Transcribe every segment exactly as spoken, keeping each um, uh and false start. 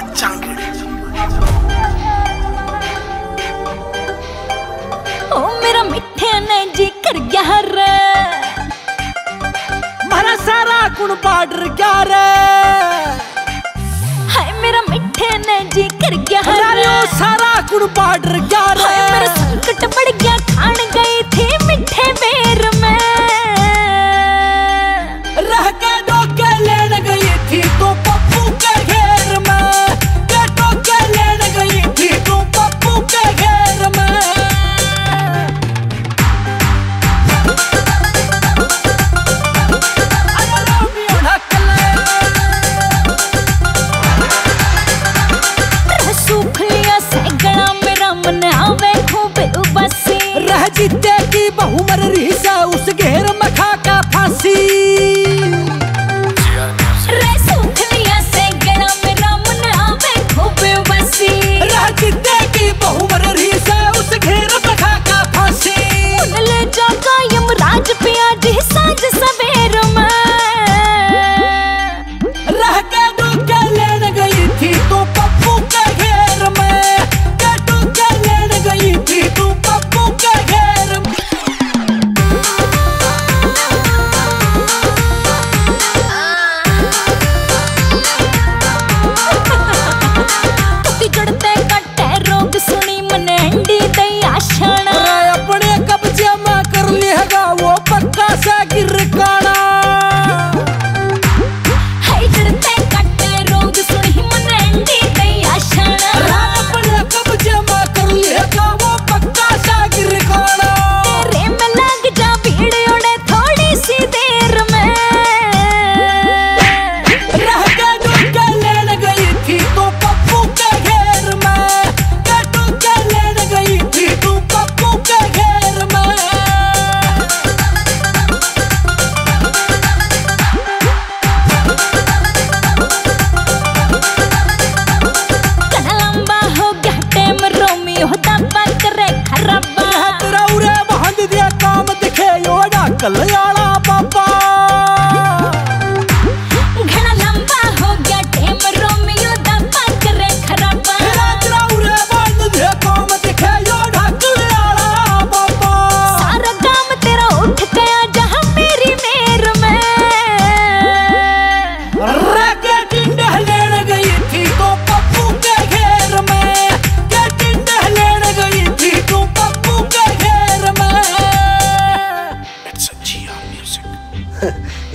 my jungle. Oh, mera mithe naji kar gaya re. Mera sara kun paadr gaya re. Hai mera mithe naji kar gaya re. Mera sara kun paadr gaya re. Hai mera sankat pad gaya khan gayi thi mithe meer mein. Reh ke doke len gayi thi to pappu ke gher mein. Ke doke len gayi thi to pappu ke gher mein. जीते की बहु मर रही सा उस घेर में खा का फांसी रे सूखलिया से गड़ा मेरा मन आवे खूबे बसी रे जीते की बहु मर रही सा उस घेर में खा का फांसी उन ले जा कायम राज पिया जी साज सवेर में रह के डोके लेने गई थी तो पप्पू के घेर में के डोके लेने गई थी तो पप्पू के घेर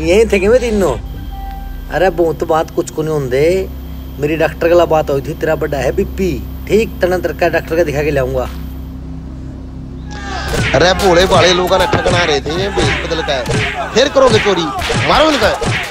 यही थे कि मैं तीनों अरे बहुत बात कुछ को नहीं होंगे। मेरी डॉक्टर के बात हुई थी, तेरा बड़ा है बीपी ठीक तना तरका डॉक्टर का दिखा के लाऊंगा। अरे भोले भाले लोग ठगना रहे थे, बेस बदल का है फिर करोगे चोरी मारो इनका।